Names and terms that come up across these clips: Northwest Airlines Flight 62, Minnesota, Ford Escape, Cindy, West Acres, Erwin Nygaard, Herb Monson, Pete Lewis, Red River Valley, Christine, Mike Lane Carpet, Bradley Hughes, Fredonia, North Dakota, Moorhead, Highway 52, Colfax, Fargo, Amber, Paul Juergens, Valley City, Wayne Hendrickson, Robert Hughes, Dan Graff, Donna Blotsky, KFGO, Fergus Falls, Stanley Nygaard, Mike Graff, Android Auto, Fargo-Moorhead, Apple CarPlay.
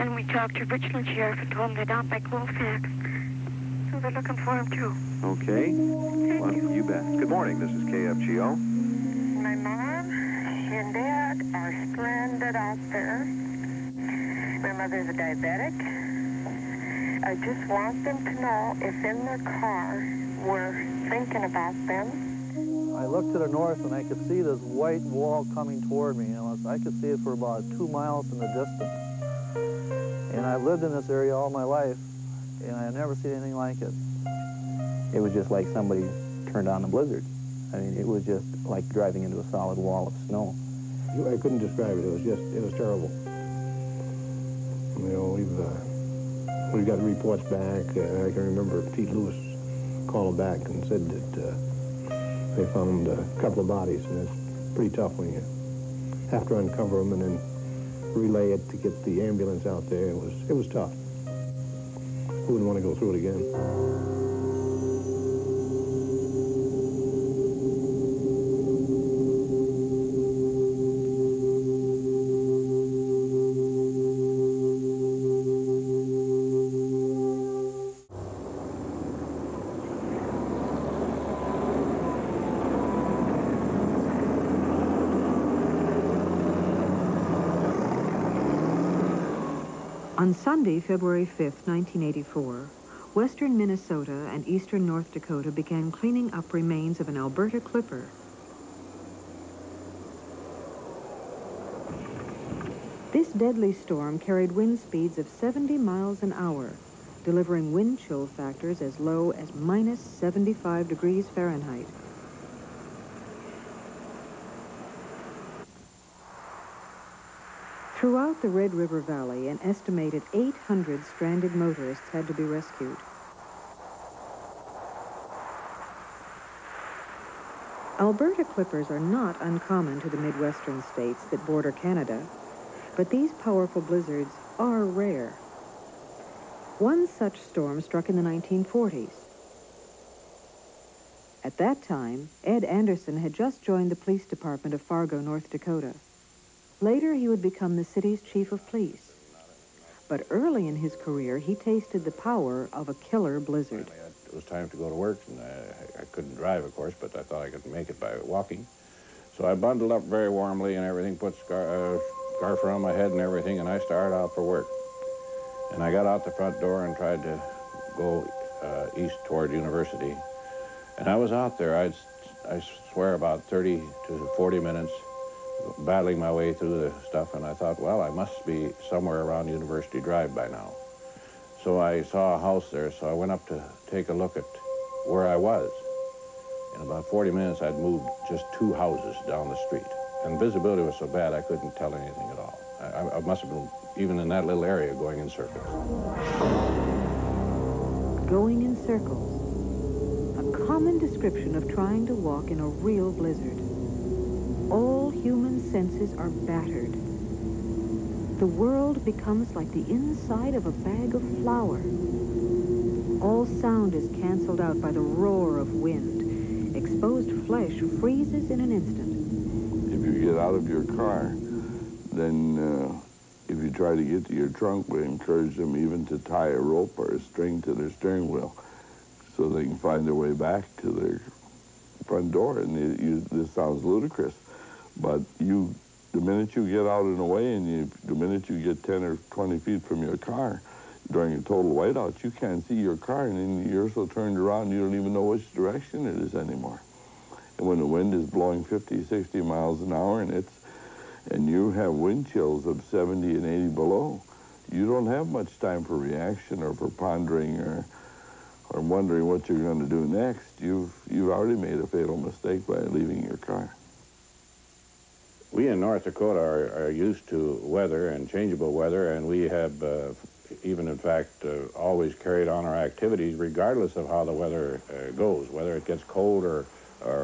And we talked to Richland Sheriff and told him they're down by Colfax. So they're looking for him, too. Okay. Thank you. You bet. Good morning. This is KFGO. My mom and dad are stranded out there. My mother's a diabetic. I just want them to know if in their car we're thinking about them. I looked to the north and I could see this white wall coming toward me. And I could see it for about 2 miles in the distance. And I've lived in this area all my life, and I've never seen anything like it. It was just like somebody turned on a blizzard. I mean, it was just like driving into a solid wall of snow. I couldn't describe it. It was terrible. You know, we got reports back. I can remember Pete Lewis calling back and said that they found a couple of bodies, and it's pretty tough when you have to uncover them and then relay it to get the ambulance out there. It was tough. Who wouldn't want to go through it again? On Sunday, February 5th, 1984, western Minnesota and eastern North Dakota began cleaning up remains of an Alberta clipper. This deadly storm carried wind speeds of 70 miles an hour, delivering wind chill factors as low as minus 75 degrees Fahrenheit. Throughout the Red River Valley, an estimated 800 stranded motorists had to be rescued. Alberta clippers are not uncommon to the Midwestern states that border Canada, but these powerful blizzards are rare. One such storm struck in the 1940s. At that time, Ed Anderson had just joined the police department of Fargo, North Dakota. Later, he would become the city's chief of police. But early in his career, he tasted the power of a killer blizzard. Finally, it was time to go to work, and I couldn't drive, of course, but I thought I could make it by walking. So I bundled up very warmly and everything, put scarf around my head and everything, and I started out for work. And I got out the front door and tried to go east toward university. And I was out there, I swear, about 30 to 40 minutes, battling my way through the stuff, and I thought, well, I must be somewhere around University Drive by now. So I saw a house there, so I went up to take a look at where I was. In about 40 minutes, I'd moved just 2 houses down the street, and visibility was so bad I couldn't tell anything at all. I must have been, even in that little area, going in circles. Going in circles. A common description of trying to walk in a real blizzard. All human senses are battered. The world becomes like the inside of a bag of flour. All sound is canceled out by the roar of wind. Exposed flesh freezes in an instant. If you get out of your car, then if you try to get to your trunk, we encourage them even to tie a rope or a string to their steering wheel so they can find their way back to their front door. And this sounds ludicrous, but the minute you get out and away, and the minute you get 10 or 20 feet from your car, during a total whiteout, you can't see your car, and then you're so turned around, you don't even know which direction it is anymore. And when the wind is blowing 50, 60 miles an hour, and you have wind chills of 70 and 80 below, you don't have much time for reaction or for pondering or wondering what you're going to do next. You've already made a fatal mistake by leaving your car. We in North Dakota are used to weather and changeable weather, and we have even, in fact, always carried on our activities regardless of how the weather goes, whether it gets cold or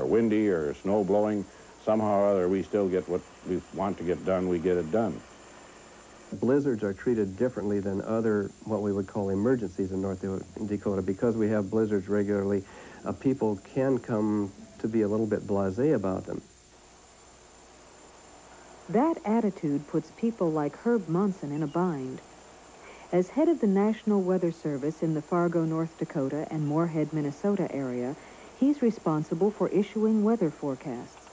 windy or snow blowing. Somehow or other, we still get what we want to get done, we get it done. Blizzards are treated differently than other, what we would call, emergencies in North Dakota. Because we have blizzards regularly, people can come to be a little bit blasé about them. That attitude puts people like Herb Monson in a bind. As head of the National Weather Service in the Fargo, North Dakota, and Moorhead, Minnesota area, he's responsible for issuing weather forecasts.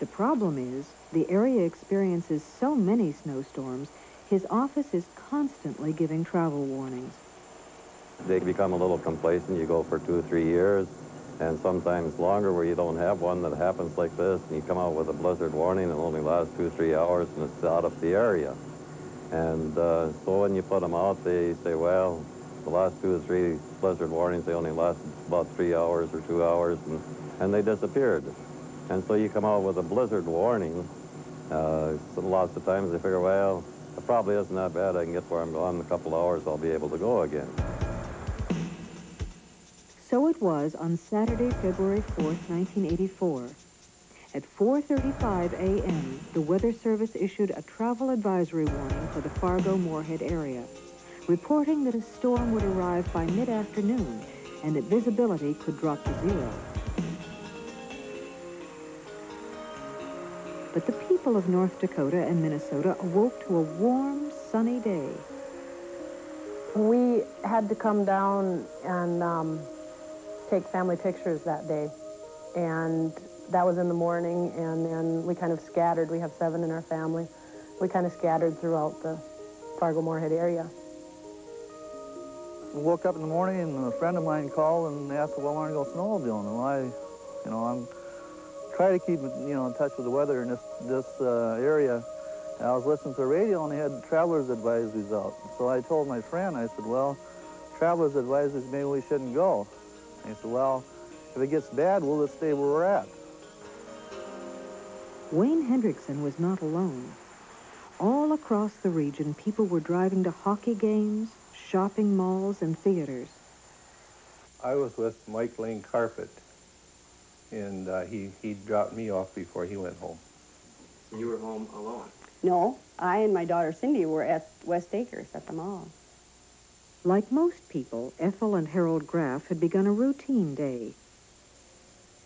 The problem is, the area experiences so many snowstorms, his office is constantly giving travel warnings. They become a little complacent. You go for 2 or 3 years, and sometimes longer, where you don't have one that happens like this, and you come out with a blizzard warning, and it only lasts 2 or 3 hours, and it's out of the area. And so when you put them out, they say, well, the last 2 or 3 blizzard warnings, they only lasted about 3 hours or 2 hours, and they disappeared. And so you come out with a blizzard warning. So lots of times they figure, well, it probably isn't that bad. I can get where I'm going in a couple hours, I'll be able to go again. So it was on Saturday, February 4th, 1984. At 4:35 a.m., the Weather Service issued a travel advisory warning for the Fargo-Moorhead area, reporting that a storm would arrive by mid-afternoon and that visibility could drop to zero. But the people of North Dakota and Minnesota awoke to a warm, sunny day. We had to come down and take family pictures that day, and that was in the morning, and then we kind of scattered. We have 7 in our family. We kind of scattered throughout the Fargo-Moorhead area. I woke up in the morning, and a friend of mine called and asked, well, why don't you go snowmobiling? Well, I'm trying to keep, in touch with the weather in this area. And I was listening to the radio, and they had traveler's advisories out. So I told my friend, I said, well, traveler's advisories, maybe we shouldn't go. And he said, well, if it gets bad, we'll just stay where we're at. Wayne Hendrickson was not alone. All across the region, people were driving to hockey games, shopping malls, and theaters. I was with Mike Lane Carpet, and he dropped me off before he went home. You were home alone? No, I and my daughter Cindy were at West Acres at the mall. Like most people, Ethel and Harold Graff had begun a routine day.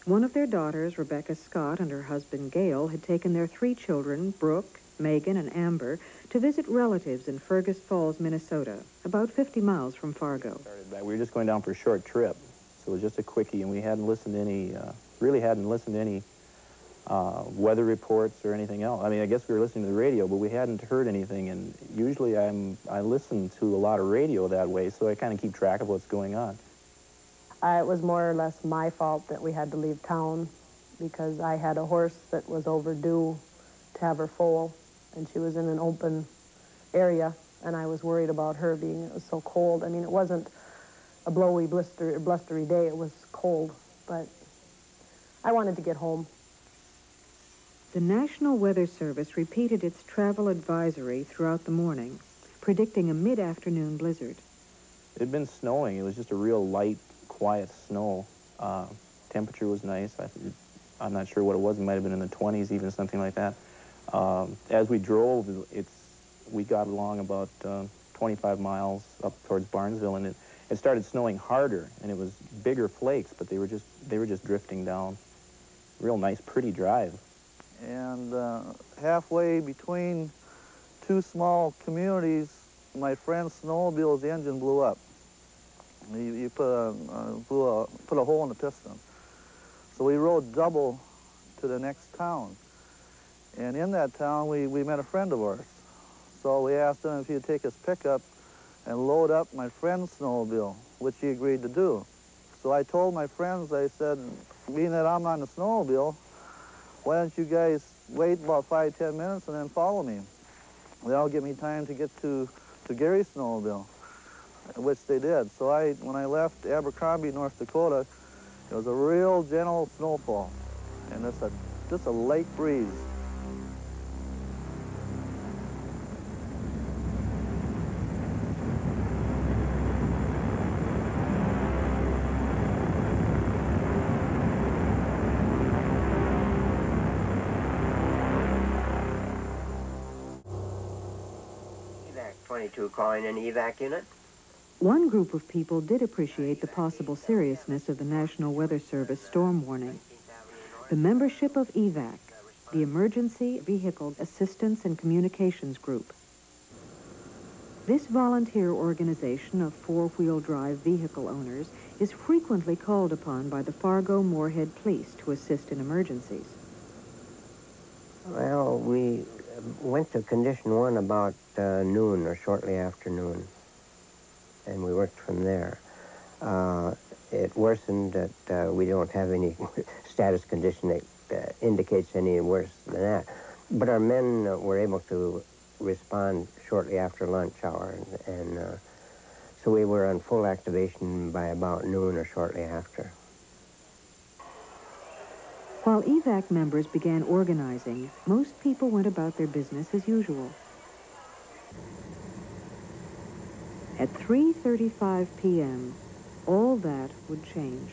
One of their daughters, Rebecca Scott, and her husband, Gail, had taken their 3 children, Brooke, Megan, and Amber, to visit relatives in Fergus Falls, Minnesota, about 50 miles from Fargo. We were just going down for a short trip, so it was just a quickie, and we hadn't listened to any, weather reports or anything else. I mean, I guess we were listening to the radio, but we hadn't heard anything, and usually I listen to a lot of radio that way, so I kind of keep track of what's going on. It was more or less my fault that we had to leave town because I had a horse that was overdue to have her foal, and she was in an open area, and I was worried about her being, it was so cold. I mean, it wasn't a blowy, blustery day, it was cold, but I wanted to get home. The National Weather Service repeated its travel advisory throughout the morning, predicting a mid-afternoon blizzard. It had been snowing, it was just a real light, quiet snow. Temperature was nice. I'm not sure what it was. It might have been in the 20s, even something like that. As we drove, we got along about 25 miles up towards Barnesville, and it started snowing harder, and it was bigger flakes, but they were just drifting down. Real nice, pretty drive. And halfway between 2 small communities, my friend's snowmobile's engine blew up. You put a hole in the piston. So we rode double to the next town. And in that town, we met a friend of ours. So we asked him if he'd take his pickup and load up my friend's snowmobile, which he agreed to do. So I told my friends, I said, being that I'm on the snowmobile, why don't you guys wait about 5 or 10 minutes and then follow me? That'll give me time to get to Gary's snowmobile, which they did. So when I left Abercrombie, North Dakota, it was a real gentle snowfall, and it's just a light breeze. EVAC 22 calling an EVAC unit. One group of people did appreciate the possible seriousness of the National Weather Service storm warning. The membership of EVAC, the Emergency Vehicle Assistance and Communications Group. This volunteer organization of four-wheel-drive vehicle owners is frequently called upon by the Fargo-Moorhead police to assist in emergencies. Well, we went to Condition 1 about noon or shortly after noon, and we worked from there. It worsened that we don't have any status condition that indicates any worse than that. But our men were able to respond shortly after lunch hour, and so we were on full activation by about noon or shortly after. While EVAC members began organizing, most people went about their business as usual. At 3:35 p.m., all that would change.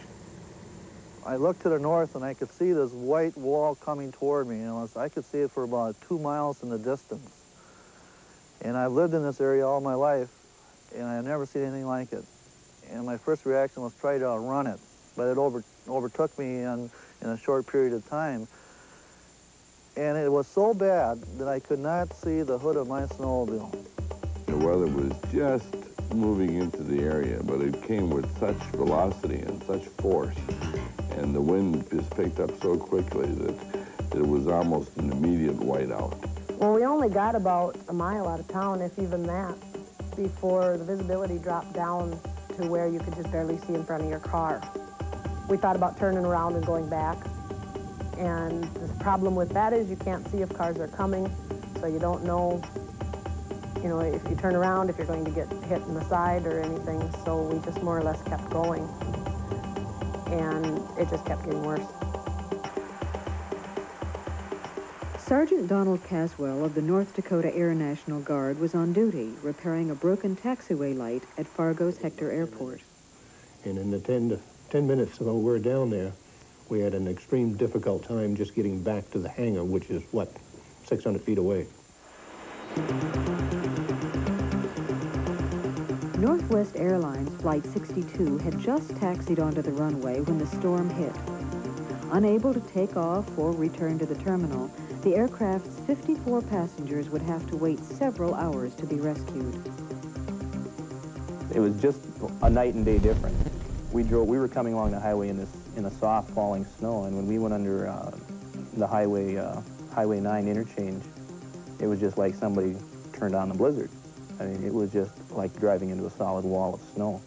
I looked to the north and I could see this white wall coming toward me. You know, I could see it for about 2 miles in the distance. And I've lived in this area all my life, and I've never seen anything like it. And my first reaction was try to outrun it, but it overtook me in a short period of time. And it was so bad that I could not see the hood of my snowmobile. The weather was just moving into the area, but it came with such velocity and such force, and the wind just picked up so quickly that it was almost an immediate whiteout. Well, we only got about a mile out of town, if even that, before the visibility dropped down to where you could just barely see in front of your car. We thought about turning around and going back, and the problem with that is you can't see if cars are coming, so you don't know, you know, if you turn around, if you're going to get hit in the side or anything, so we just more or less kept going, and it just kept getting worse. Sergeant Donald Caswell of the North Dakota Air National Guard was on duty repairing a broken taxiway light at Fargo's Hector Airport. And in the 10 minutes while we were down there, we had an extreme difficult time just getting back to the hangar, which is, what, 600 feet away. Northwest Airlines Flight 62 had just taxied onto the runway when the storm hit. Unable to take off or return to the terminal, the aircraft's 54 passengers would have to wait several hours to be rescued. It was just a night and day difference. We were coming along the highway in a soft falling snow, and when we went under the Highway 9 interchange, it was just like somebody turned on the blizzard. I mean, it was just like driving into a solid wall of snow.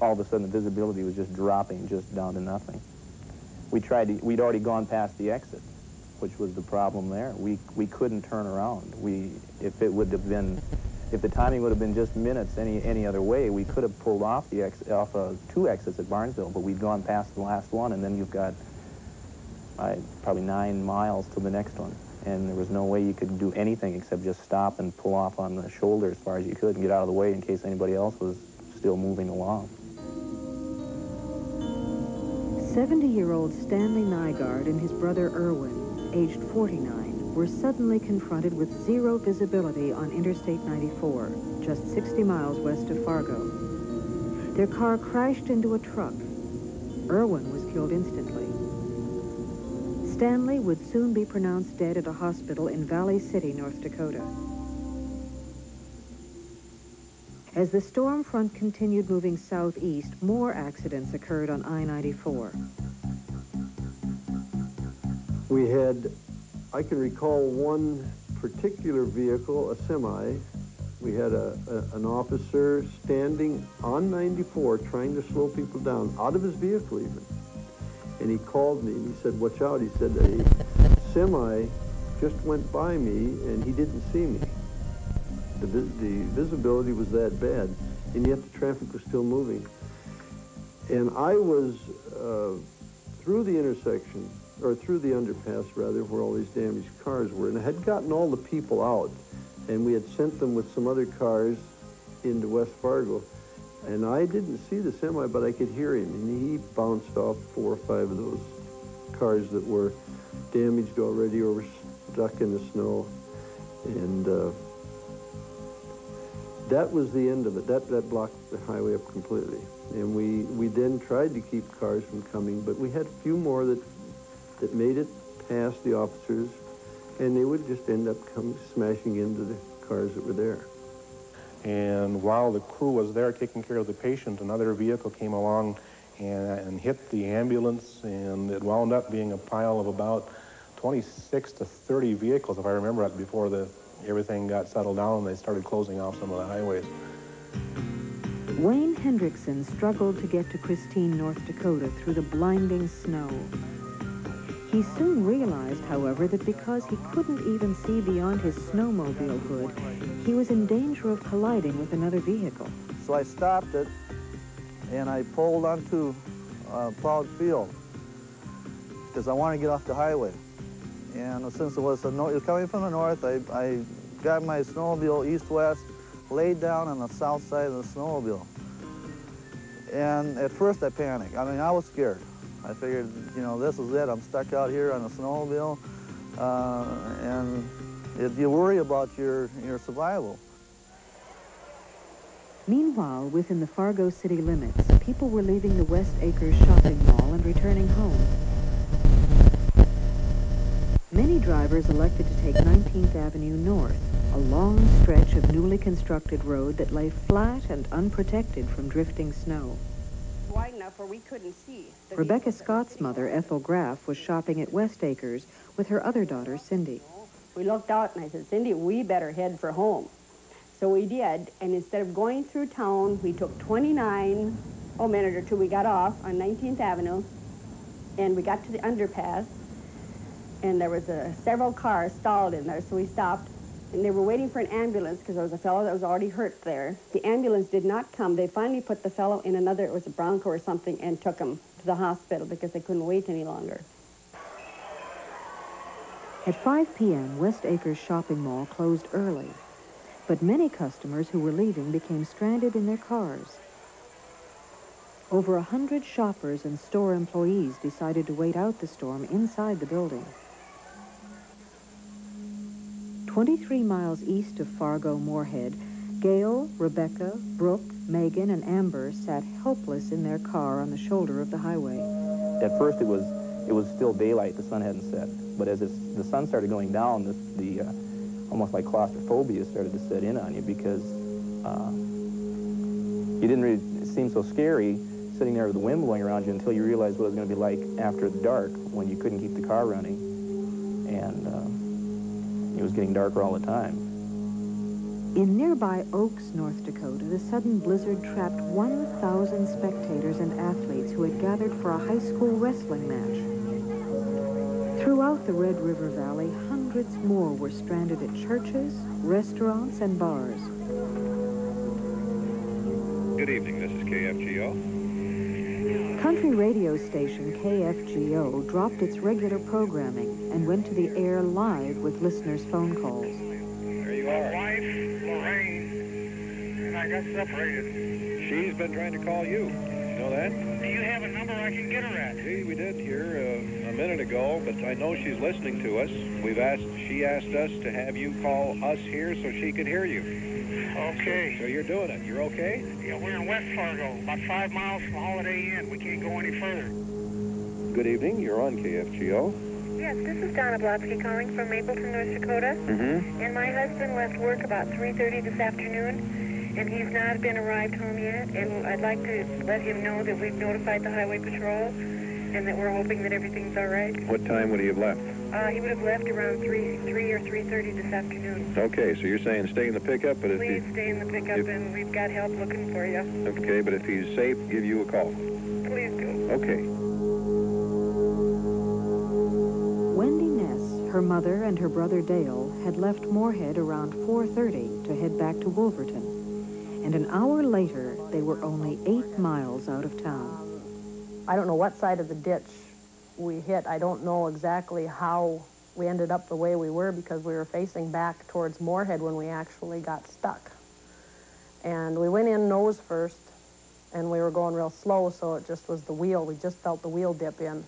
All of a sudden, the visibility was just dropping just down to nothing. We'd already gone past the exit, which was the problem there. We couldn't turn around. If the timing would have been just minutes any other way, we could have pulled off the two exits at Barnesville, but we'd gone past the last one, and then you've got probably 9 miles to the next one, and there was no way you could do anything except just stop and pull off on the shoulder as far as you could and get out of the way in case anybody else was still moving along. 70-year-old Stanley Nygaard and his brother Erwin, aged 49, were suddenly confronted with zero visibility on Interstate 94, just 60 miles west of Fargo. Their car crashed into a truck. Erwin was killed instantly. Stanley would soon be pronounced dead at a hospital in Valley City, North Dakota. As the storm front continued moving southeast, more accidents occurred on I-94. We had, I can recall one particular vehicle, a semi. We had an officer standing on 94 trying to slow people down, out of his vehicle even. And he called me and he said, "Watch out." He said, "A semi just went by me and he didn't see me." The visibility was that bad, and yet the traffic was still moving. And I was through the intersection, or through the underpass, rather, where all these damaged cars were. And I had gotten all the people out, and we had sent them with some other cars into West Fargo. And I didn't see the semi, but I could hear him, and he bounced off 4 or 5 of those cars that were damaged already or were stuck in the snow. And that was the end of it. That blocked the highway up completely. And we then tried to keep cars from coming, but we had a few more that made it past the officers, and they would just end up smashing into the cars that were there. And while the crew was there taking care of the patient, another vehicle came along and hit the ambulance, and it wound up being a pile of about 26 to 30 vehicles, if I remember it, before everything got settled down and they started closing off some of the highways. Wayne Hendrickson struggled to get to Christine, North Dakota, through the blinding snow. He soon realized, however, that because he couldn't even see beyond his snowmobile hood, he was in danger of colliding with another vehicle. So I stopped it, and I pulled onto a plowed field, because I wanted to get off the highway. And since it was coming from the north, I got my snowmobile east-west, laid down on the south side of the snowmobile. And at first I panicked. I mean, I was scared. I figured, you know, this is it. I'm stuck out here on a snowmobile, and you worry about your survival. Meanwhile, within the Fargo city limits, people were leaving the West Acres shopping mall and returning home. Many drivers elected to take 19th Avenue North, a long stretch of newly constructed road that lay flat and unprotected from drifting snow. Wide enough where we couldn't see. Rebecca Scott's mother, Ethel Graff, was shopping at West Acres with her other daughter, Cindy. We looked out and I said, Cindy, we better head for home. So we did, and instead of going through town, we took 29, oh, minute or two, we got off on 19th Avenue, and we got to the underpass, and there was several cars stalled in there, so we stopped, and they were waiting for an ambulance because there was a fellow that was already hurt there. The ambulance did not come. They finally put the fellow in another, it was a Bronco or something, and took him to the hospital because they couldn't wait any longer. At 5 p.m., West Acres Shopping Mall closed early, but many customers who were leaving became stranded in their cars. Over 100 shoppers and store employees decided to wait out the storm inside the building. 23 miles east of Fargo-Moorhead, Gail, Rebecca, Brooke, Megan, and Amber sat helpless in their car on the shoulder of the highway. At first it was still daylight, the sun hadn't set, but as the sun started going down, the almost like claustrophobia started to set in on you, because you didn't really seem so scary sitting there with the wind blowing around you until you realized what it was going to be like after the dark, when you couldn't keep the car running, and it was getting darker all the time. In nearby Oaks, North Dakota, the sudden blizzard trapped 1,000 spectators and athletes who had gathered for a high school wrestling match. Throughout the Red River Valley, hundreds more were stranded at churches, restaurants, and bars. Good evening, this is KFGO. Country radio station KFGO dropped its regular programming and went to the air live with listeners' phone calls. There you are. My wife, Lorraine, and I got separated. She's been trying to call you. You know that? Do you have a number I can get her at? Gee, we did here a minute ago, but I know she's listening to us. She asked us to have you call us here so she could hear you. Okay. So you're doing it. You're okay? Yeah, we're in West Fargo, about 5 miles from Holiday Inn. We can't go any further. Good evening. You're on KFGO. Yes, this is Donna Blotsky calling from Mapleton, North Dakota. Mm-hmm. And my husband left work about 3:30 this afternoon, and he's not been arrived home yet. And I'd like to let him know that we've notified the highway patrol, and that we're hoping that everything's all right. What time would he have left? He would have left around 3 or 3:30 this afternoon. Okay, so you're saying stay in the pickup, but please stay in the pickup, and we've got help looking for you. Okay, but if he's safe, give you a call. Please do. Okay. Wendy Ness, her mother, and her brother Dale had left Moorhead around 4:30 to head back to Wolverton, and an hour later, they were only 8 miles out of town. I don't know what side of the ditch we hit. I don't know exactly how we ended up the way we were, because we were facing back towards Moorhead when we actually got stuck. And we went in nose first, and we were going real slow, so it just was the wheel. We just felt the wheel dip in.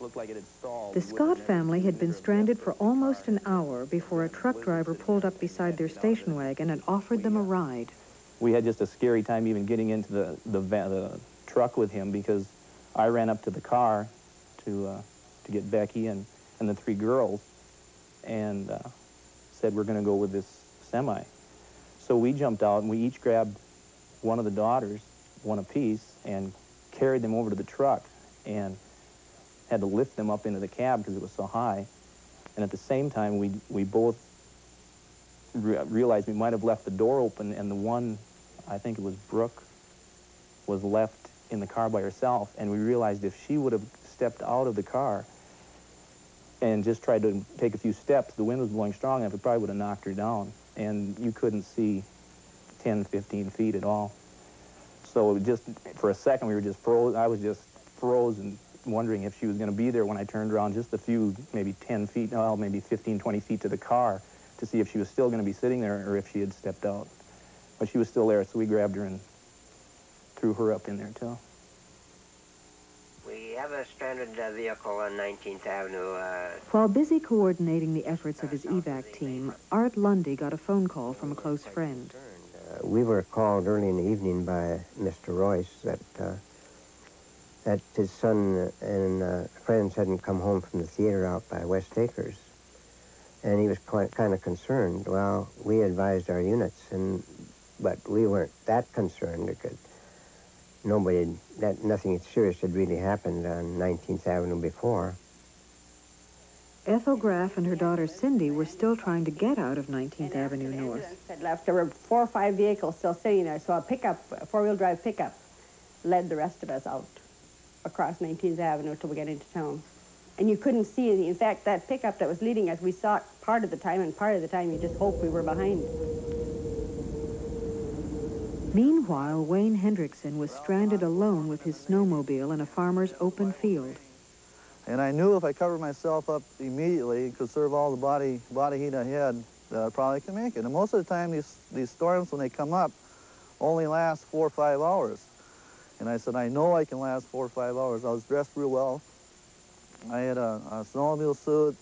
Looked like it had stalled. The Scott family had been stranded for almost an hour before a truck driver pulled up beside their station wagon and offered them a ride. We had just a scary time even getting into the truck with him, because I ran up to the car to get Becky and the three girls, and said, we're going to go with this semi. So we jumped out and we each grabbed one of the daughters, one apiece, and carried them over to the truck and had to lift them up into the cab because it was so high. And at the same time, we both realized we might have left the door open, and the one, I think it was Brooke, was left in the car by herself, and we realized if she would have stepped out of the car and just tried to take a few steps, the wind was blowing strong enough, it probably would have knocked her down, and you couldn't see 10, 15 feet at all. So it just, for a second, we were just frozen. I was just frozen, wondering if she was going to be there when I turned around just a few, maybe 10 feet, well, maybe 15, 20 feet to the car to see if she was still going to be sitting there or if she had stepped out. But she was still there, so we grabbed her and threw her up in there, too. We have a stranded vehicle on 19th Avenue. While busy coordinating the efforts of his EVAC team, Art Lundy got a phone call from a close friend. We were called early in the evening by Mr. Royce that his son and friends hadn't come home from the theater out by West Acres. And he was kind of concerned. Well, we advised our units, but we weren't that concerned because nothing serious had really happened on 19th Avenue before. Ethel Graff and her daughter Cindy were still trying to get out of 19th Avenue North. Had left. There were 4 or 5 vehicles still sitting there, so a pickup, a four-wheel drive pickup, led the rest of us out across 19th Avenue till we got into town. And you couldn't see any. In fact, that pickup that was leading us, we saw it part of the time, and part of the time you just hoped we were behind. Meanwhile, Wayne Hendrickson was stranded alone with his snowmobile in a farmer's open field. And I knew if I covered myself up immediately and could serve all the body heat I had, that I probably could make it. And most of the time, these storms, when they come up, only last 4 or 5 hours. And I said, I know I can last 4 or 5 hours. I was dressed real well. I had a snowmobile suit,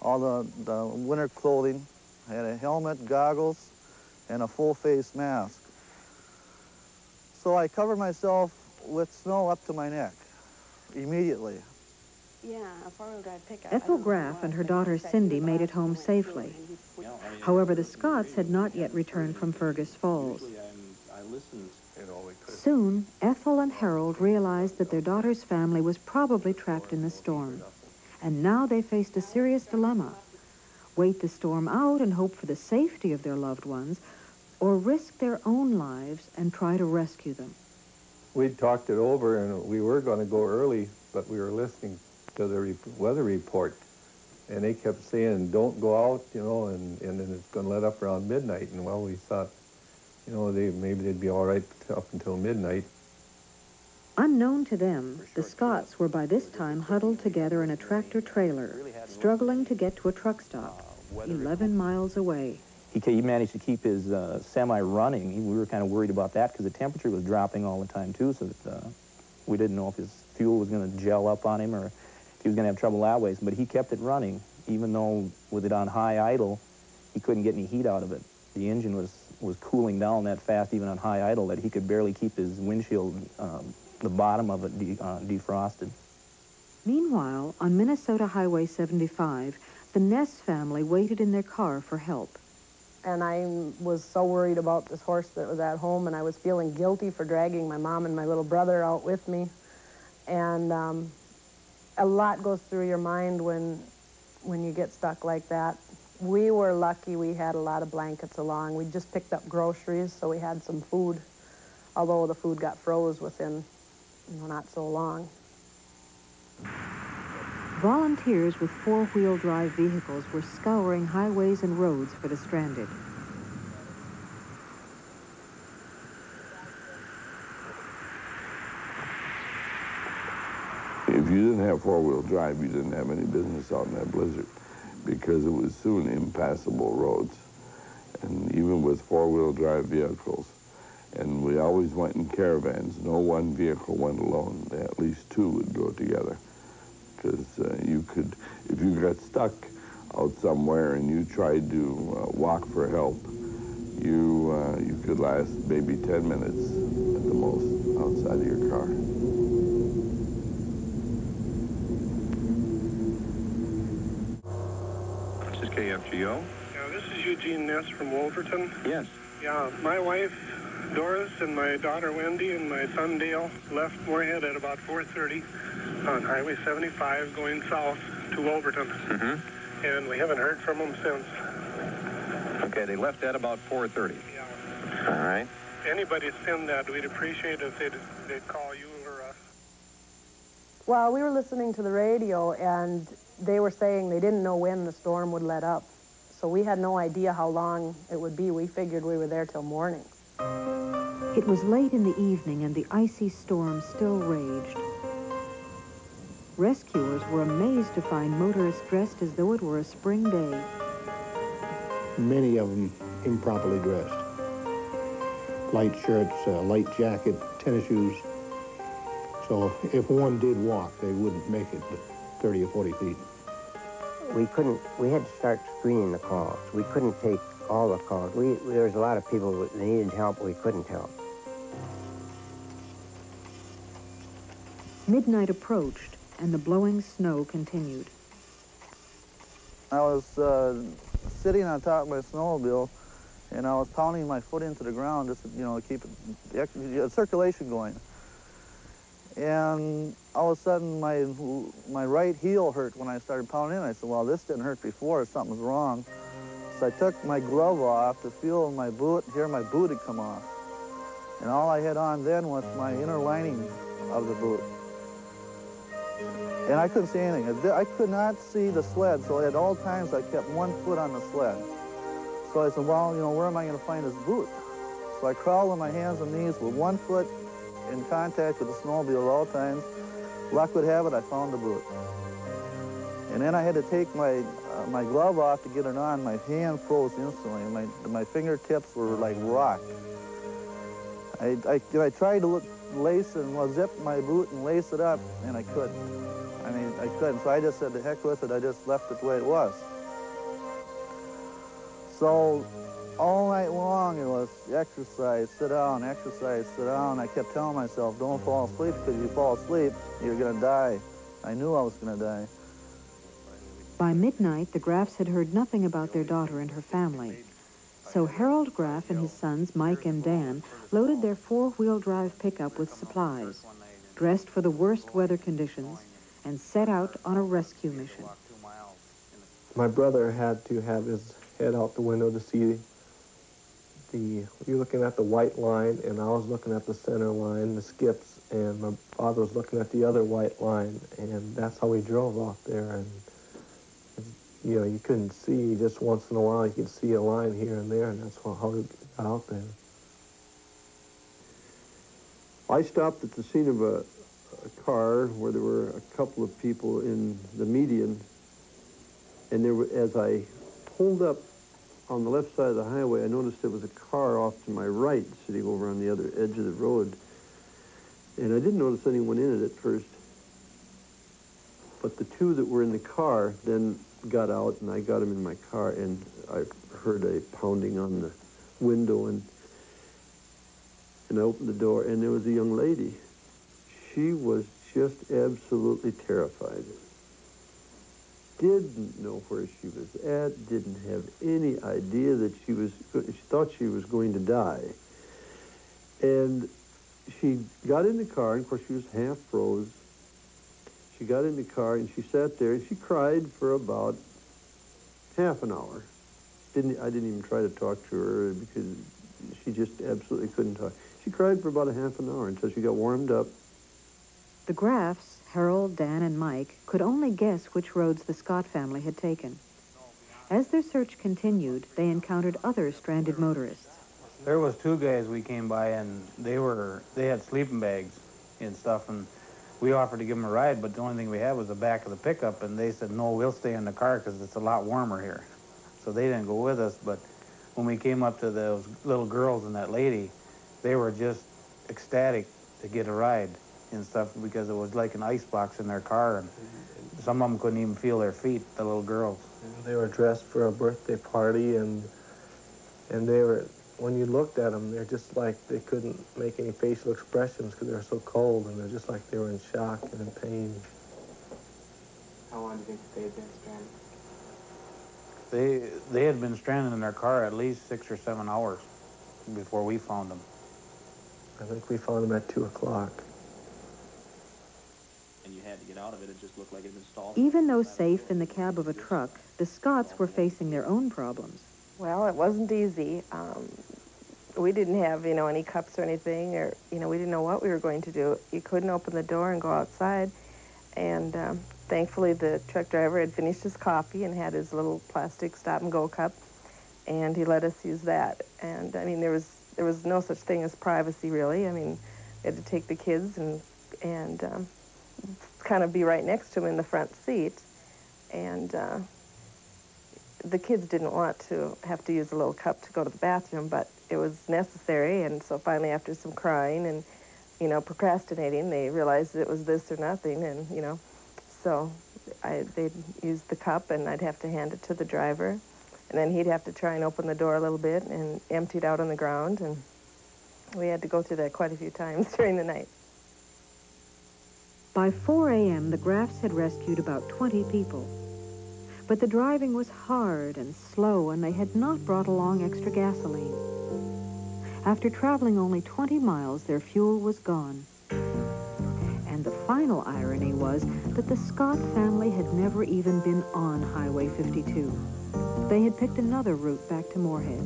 all the winter clothing. I had a helmet, goggles, and a full-face mask. So I covered myself with snow up to my neck immediately. Yeah, a four-wheel drive pickup. Ethel Graff and her daughter Cindy made it home safely. However, the Scotts had not yet returned from Fergus Falls. Soon, Ethel and Harold realized that their daughter's family was probably trapped in the storm, and now they faced a serious dilemma. Wait the storm out and hope for the safety of their loved ones, or risk their own lives and try to rescue them. We'd talked it over, and we were going to go early, but we were listening to the weather report, and they kept saying, don't go out, you know, and then it's going to let up around midnight. And, well, we thought, you know, maybe they'd be all right up until midnight. Unknown to them, the Scotts were by this time huddled together in a tractor-trailer, struggling to get to a truck stop 11 miles away. He managed to keep his semi running. We were kind of worried about that because the temperature was dropping all the time, too, so that, we didn't know if his fuel was going to gel up on him or if he was going to have trouble that way. But he kept it running, even though with it on high idle, he couldn't get any heat out of it. The engine was cooling down that fast, even on high idle, that he could barely keep his windshield the bottom of it defrosted. Meanwhile, on Minnesota Highway 75, the Ness family waited in their car for help. And I was so worried about this horse that was at home, and I was feeling guilty for dragging my mom and my little brother out with me. And a lot goes through your mind when you get stuck like that. We were lucky we had a lot of blankets along. We just picked up groceries, so we had some food, although the food got froze within not so long. Volunteers with four-wheel drive vehicles were scouring highways and roads for the stranded. If you didn't have four-wheel drive, you didn't have any business out in that blizzard because it was soon impassable roads. And even with four-wheel drive vehicles, and we always went in caravans. No one vehicle went alone. At least two would go together. Because if you got stuck out somewhere and you tried to walk for help, you could last maybe 10 minutes at the most outside of your car. This is KFGO. this is Eugene Ness from Wolverton. Yes. Yeah, my wife, Doris, and my daughter, Wendy, and my son, Dale, left Moorhead at about 4:30 on Highway 75 going south to Wolverton. Mm-hmm. And we haven't heard from them since. Okay, they left at about 4:30. Yeah. All right. Anybody send that, we'd appreciate it if they'd call you or us. Well, we were listening to the radio, and they were saying they didn't know when the storm would let up. So we had no idea how long it would be. We figured we were there till morning. It was late in the evening, and the icy storm still raged. Rescuers were amazed to find motorists dressed as though it were a spring day. Many of them improperly dressed. Light shirts, light jacket, tennis shoes. So if one did walk, they wouldn't make it 30 or 40 feet. We had to start screening the calls. We couldn't take all the calls. There was a lot of people that needed help we couldn't help. Midnight approached, and the blowing snow continued. I was sitting on top of my snowmobile, and I was pounding my foot into the ground just to, you know, keep the circulation going. And all of a sudden, my right heel hurt when I started pounding in. I said, well, this didn't hurt before. Something's wrong. So I took my glove off to feel my boot, hear my boot had come off. And all I had on then was my inner lining of the boot. And I couldn't see anything. I could not see the sled, so at all times I kept one foot on the sled. So I said, well, you know, where am I going to find this boot? So I crawled on my hands and knees with one foot in contact with the snowmobile at all times. Luck would have it, I found the boot. And then I had to take my glove off to get it on. My hand froze instantly, and my fingertips were like rock. I tried to lace and zip my boot and lace it up, and I couldn't. I mean, I couldn't. So I just said, the heck with it. I just left it the way it was. So all night long it was exercise, sit down, exercise, sit down. I kept telling myself, don't fall asleep, because if you fall asleep, you're going to die. I knew I was going to die. By midnight, the Graffs had heard nothing about their daughter and her family. So Harold Graff and his sons, Mike and Dan, loaded their four-wheel drive pickup with supplies, dressed for the worst weather conditions, and set out on a rescue mission. My brother had to have his head out the window to see you're looking at the white line, and I was looking at the center line, the skips, and my father was looking at the other white line, and that's how we drove off there. And, you know, you couldn't see. Just once in a while you could see a line here and there, and that's how we got out there. I stopped at the scene of a car where there were a couple of people in the median, and there were, as I pulled up on the left side of the highway, I noticed there was a car off to my right sitting over on the other edge of the road, and I didn't notice anyone in it at first, but the two that were in the car then got out, and I got them in my car, and I heard a pounding on the window, and I opened the door, and there was a young lady. She was just absolutely terrified. Didn't know where she was at, didn't have any idea that she thought she was going to die. And she got in the car, and of course she was half froze. She got in the car, and she sat there, and she cried for about half an hour. I didn't even try to talk to her, because she just absolutely couldn't talk. She cried for about a half an hour until she got warmed up. The Graffs, Harold, Dan, and Mike, could only guess which roads the Scott family had taken. As their search continued, they encountered other stranded motorists. There was two guys we came by, and they had sleeping bags and stuff, and we offered to give them a ride, but the only thing we had was the back of the pickup, and they said, no, we'll stay in the car because it's a lot warmer here. So they didn't go with us, but when we came up to those little girls and that lady, they were just ecstatic to get a ride and stuff, because it was like an icebox in their car, and some of them couldn't even feel their feet, the little girls. They were dressed for a birthday party, and they were, when you looked at them, they're just like, they couldn't make any facial expressions because they were so cold, and they're just like they were in shock and in pain. How long do you think that they had been stranded? They had been stranded in their car at least 6 or 7 hours before we found them. I think we found them at 2 o'clock. And you had to get out of it. It just looked like it had been stalled. Even though safe in the cab of a truck, the Scotts were facing their own problems. Well, it wasn't easy. We didn't have, you know, any cups or anything, or, you know, we didn't know what we were going to do. You couldn't open the door and go outside. And thankfully, the truck driver had finished his coffee and had his little plastic stop-and-go cup, and he let us use that. And, I mean, there was no such thing as privacy, really. I mean, we had to take the kids and kind of be right next to him in the front seat. And the kids didn't want to have to use a little cup to go to the bathroom, but it was necessary. And so finally, after some crying and, you know, procrastinating, they realized it was this or nothing. And, you know, so they'd use the cup, and I'd have to hand it to the driver. And then he'd have to try and open the door a little bit and empty it out on the ground. And we had to go through that quite a few times during the night. By 4 a.m., the Graffs had rescued about 20 people. But the driving was hard and slow, and they had not brought along extra gasoline. After traveling only 20 miles, their fuel was gone. And the final irony was that the Scott family had never even been on Highway 52. They had picked another route back to Moorhead.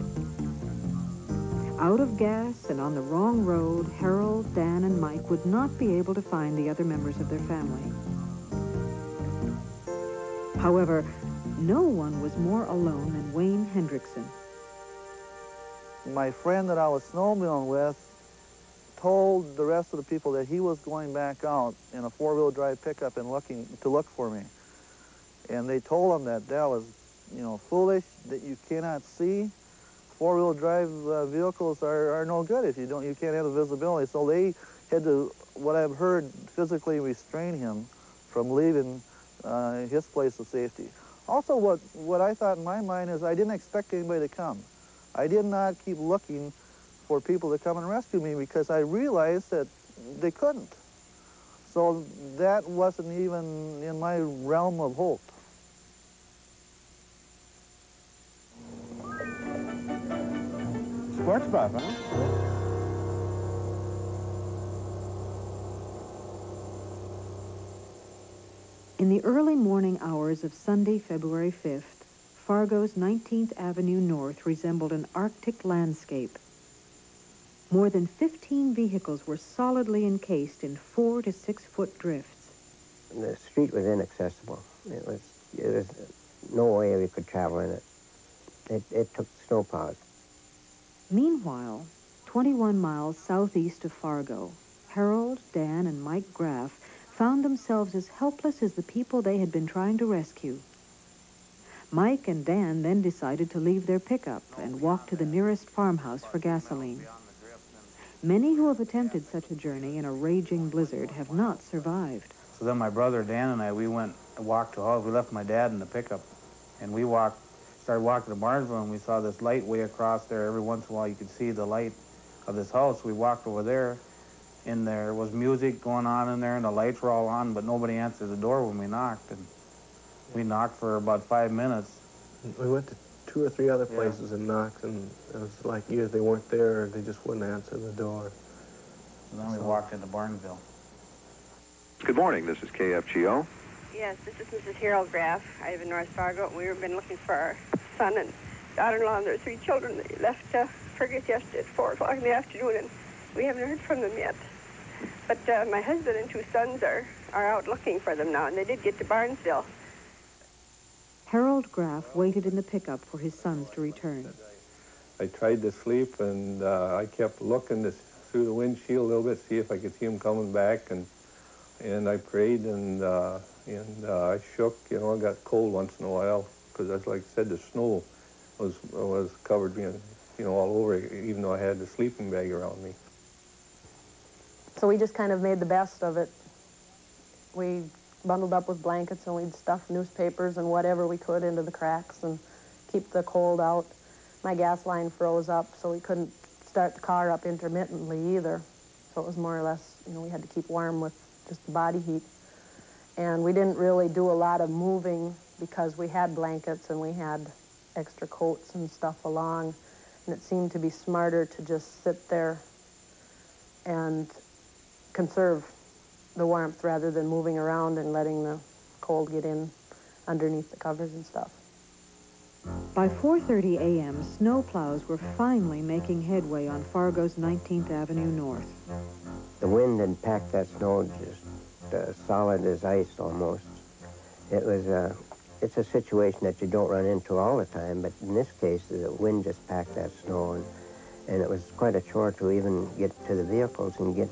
Out of gas and on the wrong road, Harold, Dan, and Mike would not be able to find the other members of their family. However, no one was more alone than Wayne Hendrickson. My friend that I was snowmobiling with told the rest of the people that he was going back out in a four-wheel drive pickup and look for me. And they told him that that was, you know, foolish, that you cannot see. Four-wheel drive vehicles are no good if you don't, you can't have the visibility. So they had to, what I've heard, physically restrain him from leaving his place of safety. Also, what I thought in my mind is I didn't expect anybody to come. I did not keep looking for people to come and rescue me because I realized that they couldn't. So that wasn't even in my realm of hope. Sports bar, huh? In the early morning hours of Sunday, February 5th, Fargo's 19th Avenue North resembled an Arctic landscape. More than 15 vehicles were solidly encased in 4- to 6-foot drifts. The street was inaccessible. There was no way we could travel in it. It took snowplows. Meanwhile, 21 miles southeast of Fargo, Harold, Dan, and Mike Graff found themselves as helpless as the people they had been trying to rescue. Mike and Dan then decided to leave their pickup and walk to the nearest farmhouse for gasoline. Many who have attempted such a journey in a raging blizzard have not survived. So then my brother Dan and I, we went and walked to Hall. We left my dad in the pickup, and we started walking to Barnesville, and we saw this light way across there. Every once in a while, you could see the light of this house. We walked over there, and there was music going on in there, and the lights were all on, but nobody answered the door when we knocked. And we knocked for about 5 minutes. We went to 2 or 3 other places and knocked, and it was like either they weren't there or they just wouldn't answer the door. And then we walked into Barnesville. Good morning. This is KFGO. Yes, this is Mrs. Harold Graff. I live in North Fargo, and we've been looking for our son and daughter-in-law and their 3 children. They left Fergus yesterday at 4 o'clock in the afternoon, and we haven't heard from them yet. But my husband and 2 sons are out looking for them now, and they did get to Barnesville. Harold Graff waited in the pickup for his sons to return. I tried to sleep, and I kept looking through the windshield a little bit, see if I could see them coming back, and I prayed, and I shook. You know, I got cold once in a while, because, like I said, the snow was covered, you know, all over, even though I had the sleeping bag around me. So we just kind of made the best of it. We bundled up with blankets, and we'd stuff newspapers and whatever we could into the cracks and keep the cold out. My gas line froze up, so we couldn't start the car up intermittently either. So it was more or less, you know, we had to keep warm with just the body heat. And we didn't really do a lot of moving because we had blankets and we had extra coats and stuff along, and it seemed to be smarter to just sit there and conserve the warmth rather than moving around and letting the cold get in underneath the covers and stuff. By 4:30 a.m., snow plows were finally making headway on Fargo's 19th Avenue North. The wind had packed that snow just solid as ice almost. It was it's a situation that you don't run into all the time, but in this case, the wind just packed that snow, and it was quite a chore to even get to the vehicles and get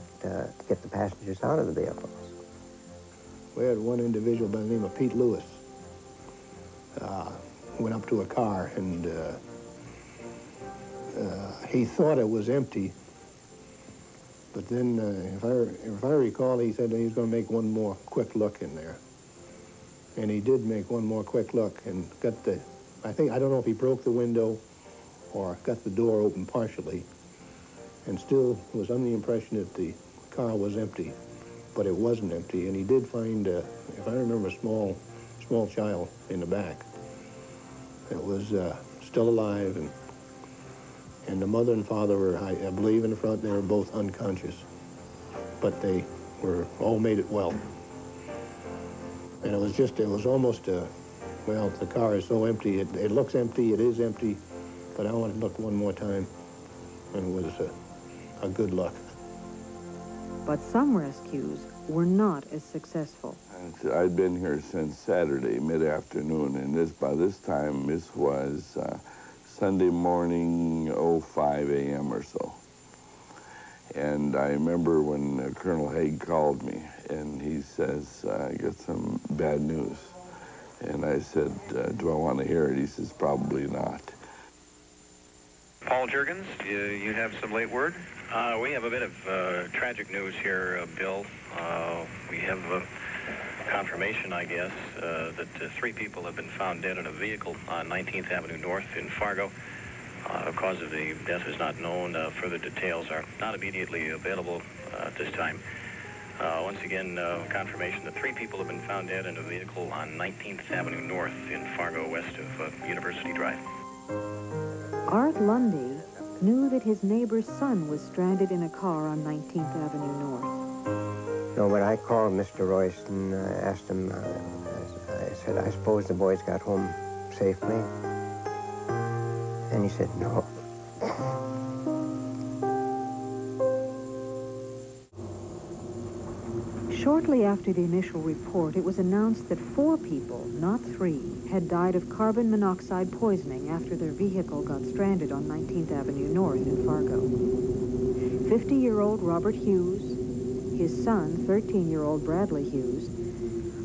the passengers out of the vehicles. We had one individual by the name of Pete Lewis. Went up to a car, and he thought it was empty, but then if I recall, he said that he was going to make one more quick look in there, and he did make one more quick look and got the, I don't know if he broke the window or got the door open partially, and still was under the impression that the car was empty, but it wasn't empty, and he did find, if I remember, a small child in the back. It was still alive, and the mother and father were, I believe, in the front. They were both unconscious, but they were all made it well. And it was just, it was almost a, well, the car is so empty, it looks empty, it is empty, but I want to look one more time, and it was a good luck. But some rescues were not as successful. I'd been here since Saturday, mid-afternoon, and by this time, this was Sunday morning, 05 a.m. or so. And I remember when Colonel Haig called me, and he says, I got some bad news. And I said, do I want to hear it? He says, probably not. Paul Juergens, you have some late word? We have a bit of tragic news here, Bill. We have confirmation, I guess, that three people have been found dead in a vehicle on 19th Avenue North in Fargo. The cause of the death is not known. Further details are not immediately available at this time. Once again, confirmation that three people have been found dead in a vehicle on 19th Avenue North in Fargo, west of University Drive. Art Lundy knew that his neighbor's son was stranded in a car on 19th Avenue North. No, when I called Mr. Royston, I asked him, I said, I suppose the boys got home safely? And he said, no. Shortly after the initial report, it was announced that four people, not three, had died of carbon monoxide poisoning after their vehicle got stranded on 19th Avenue North in Fargo. 50-year-old Robert Hughes, his son, 13-year-old Bradley Hughes,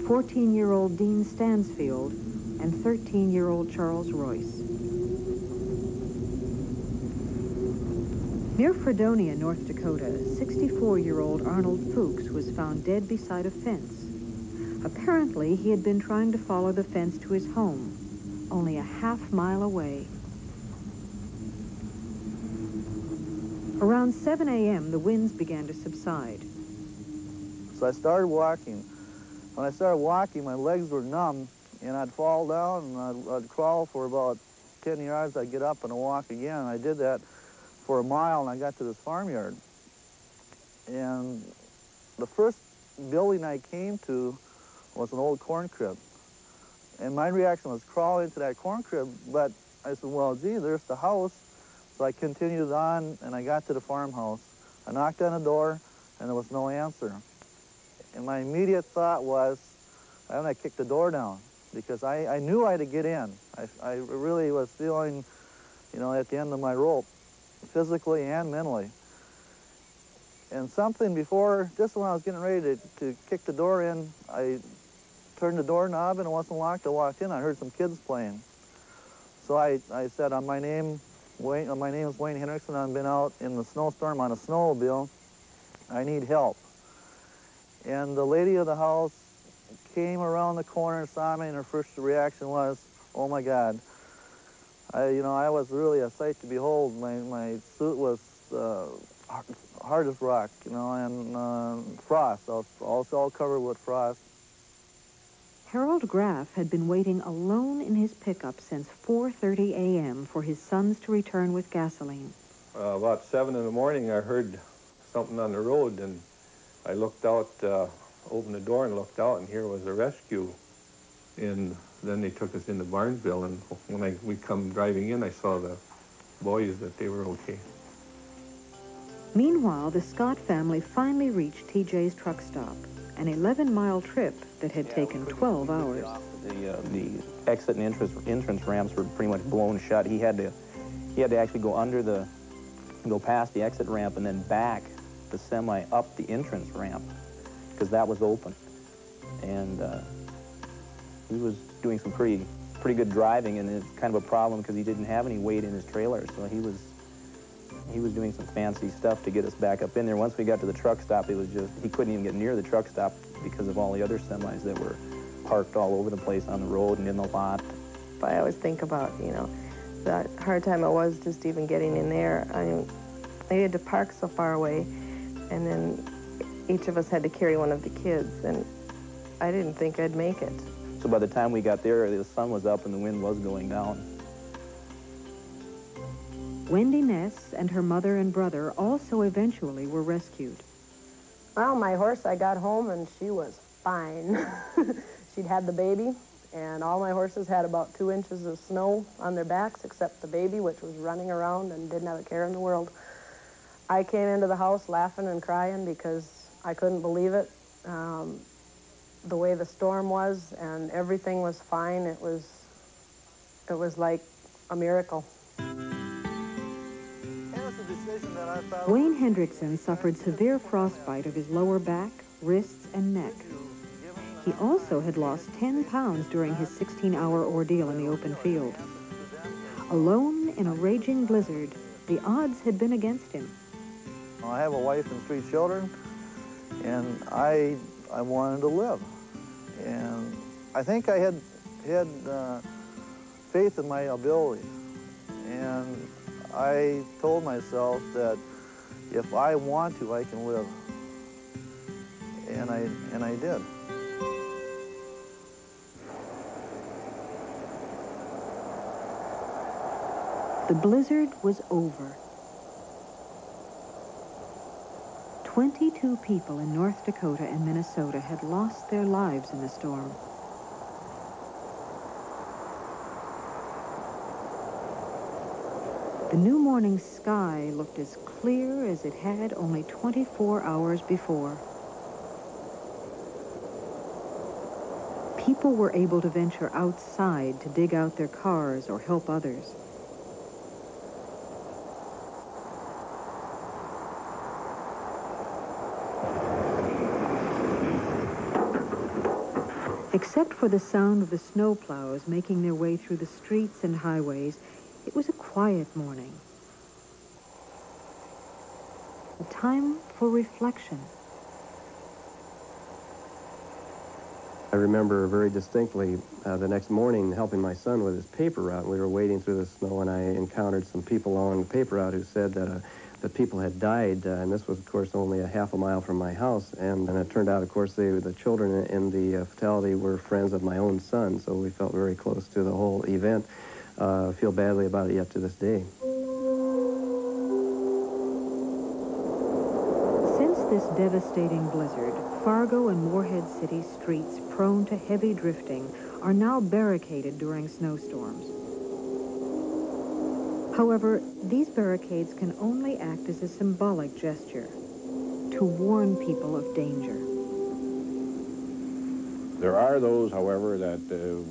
14-year-old Dean Stansfield, and 13-year-old Charles Royce. Near Fredonia, North Dakota, 64-year-old Arnold Fuchs was found dead beside a fence. Apparently, he had been trying to follow the fence to his home, only a half-mile away. Around 7 a.m., the winds began to subside. So I started walking. When I started walking, my legs were numb, and I'd fall down, and I'd crawl for about 10 yards. I'd get up and I'd walk again. I did that for a mile, and I got to this farmyard. And the first building I came to was an old corn crib. And my reaction was crawl into that corn crib, but I said, well, gee, there's the house. So I continued on, and I got to the farmhouse. I knocked on the door, and there was no answer. And my immediate thought was, I'm gonna kick the door down, because I knew I had to get in. I really was feeling, you know, at the end of my rope, physically and mentally. And something before, just when I was getting ready to kick the door in, I turned the doorknob and it wasn't locked. I walked in, I heard some kids playing. So I said, my name is Wayne Hendrickson. I've been out in the snowstorm on a snowmobile. I need help. And the lady of the house came around the corner, saw me, and her first reaction was, oh my God. You know, I was really a sight to behold. My suit was hard as rock, you know, and frost. I was all covered with frost. Harold Graff had been waiting alone in his pickup since 4:30 a.m. for his sons to return with gasoline. About 7 in the morning, I heard something on the road, and I looked out, opened the door and looked out, and here was a rescue. And then they took us into Barnesville, and when we come driving in, I saw the boys that they were okay. Meanwhile, the Scott family finally reached TJ's truck stop, an 11-mile trip that had taken 12 hours. The exit and entrance ramps were pretty much blown shut. He had to actually go past the exit ramp and then back the semi up the entrance ramp because that was open. And he was doing some pretty good driving, and it's kind of a problem because he didn't have any weight in his trailer, so he was doing some fancy stuff to get us back up in there. Once we got to the truck stop, it was just, he couldn't even get near the truck stop because of all the other semis that were parked all over the place on the road and in the lot. I always think about, you know, that hard time it was just even getting in there. I mean, they had to park so far away, and then each of us had to carry one of the kids, and I didn't think I'd make it. So by the time we got there, the sun was up and the wind was going down. Wendy Ness and her mother and brother also eventually were rescued. Well, my horse, I got home and she was fine. She'd had the baby, and all my horses had about 2 inches of snow on their backs, except the baby, which was running around and didn't have a care in the world. I came into the house laughing and crying because I couldn't believe it, the way the storm was, and everything was fine. It was like a miracle. Wayne Hendrickson suffered severe frostbite of his lower back, wrists, and neck. He also had lost 10 pounds during his 16-hour ordeal in the open field. Alone in a raging blizzard, the odds had been against him. I have a wife and 3 children, and I wanted to live. And I think I had faith in my ability. And I told myself that if I want to, I can live, and I did. The blizzard was over. 22 people in North Dakota and Minnesota had lost their lives in the storm. The new morning sky looked as clear as it had only 24 hours before. People were able to venture outside to dig out their cars or help others. Except for the sound of the snowplows making their way through the streets and highways, it was a quiet morning. A time for reflection. I remember very distinctly the next morning helping my son with his paper route. We were wading through the snow, and I encountered some people along the paper route who said that the people had died, and this was, of course, only a half a mile from my house. And it turned out, of course, the children in the fatality were friends of my own son, so we felt very close to the whole event. Feel badly about it yet to this day. Since this devastating blizzard, Fargo and Moorhead City streets prone to heavy drifting are now barricaded during snowstorms. However, these barricades can only act as a symbolic gesture to warn people of danger. There are those, however, that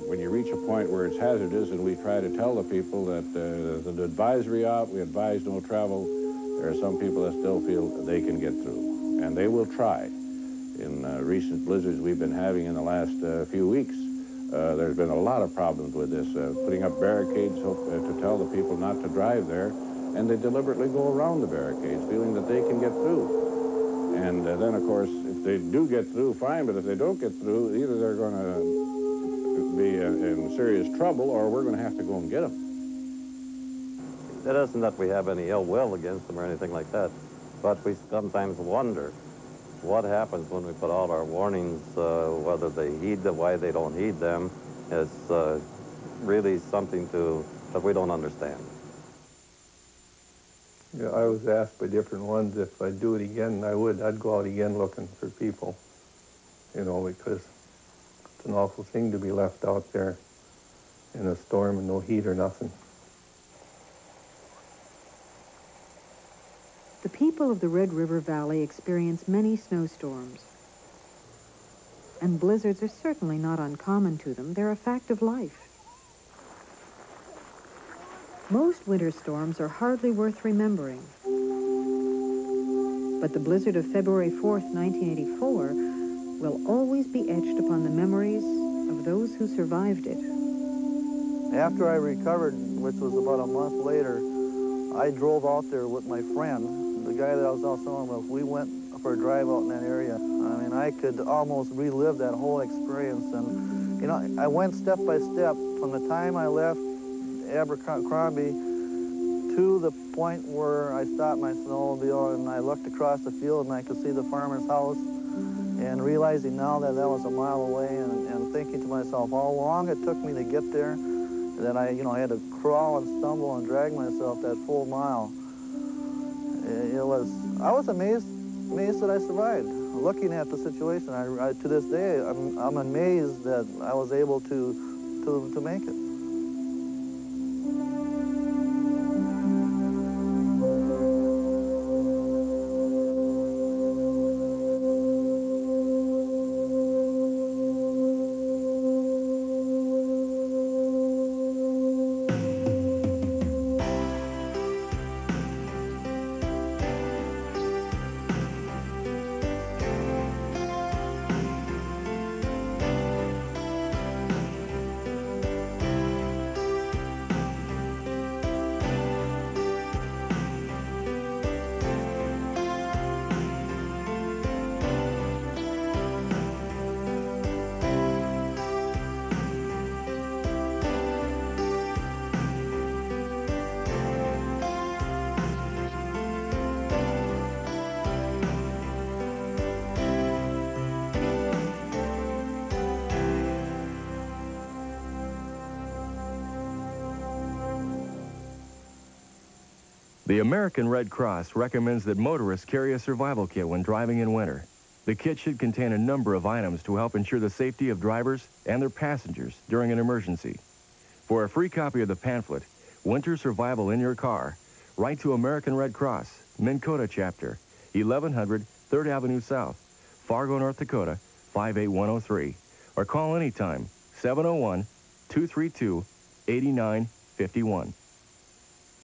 when you reach a point where it's hazardous, and we try to tell the people that there's an advisory out, we advise no travel, there are some people that still feel they can get through, and they will try. In recent blizzards we've been having in the last few weeks, there's been a lot of problems with this, putting up barricades to tell the people not to drive there, and they deliberately go around the barricades, feeling that they can get through. And then, of course, if they do get through, fine, but if they don't get through, either they're going to be in serious trouble, or we're going to have to go and get them. It isn't that we have any ill will against them or anything like that, but we sometimes wonder what happens when we put out our warnings, whether they heed them, why they don't heed them, is really something that we don't understand. Yeah, I was asked by different ones if I'd do it again, and I would. I'd go out again looking for people, you know, because it's an awful thing to be left out there in a storm and no heat or nothing. The people of the Red River Valley experience many snowstorms, and blizzards are certainly not uncommon to them. They're a fact of life. Most winter storms are hardly worth remembering. But the blizzard of February 4th, 1984, will always be etched upon the memories of those who survived it. After I recovered, which was about a month later, I drove out there with my friend, the guy that I was also with. We went for a drive out in that area. I mean, I could almost relive that whole experience. And, you know, I went step by step from the time I left Abercrombie to the point where I stopped my snowmobile and I looked across the field and I could see the farmer's house, and realizing now that that was a mile away, and thinking to myself how long it took me to get there, that I had to crawl and stumble and drag myself that full mile. I was amazed that I survived. Looking at the situation, I to this day, I'm amazed that I was able to make it. The American Red Cross recommends that motorists carry a survival kit when driving in winter. The kit should contain a number of items to help ensure the safety of drivers and their passengers during an emergency. For a free copy of the pamphlet, Winter Survival in Your Car, write to American Red Cross, Minn Kota Chapter, 1100 3rd Avenue South, Fargo, North Dakota, 58103, or call anytime, 701-232-8951.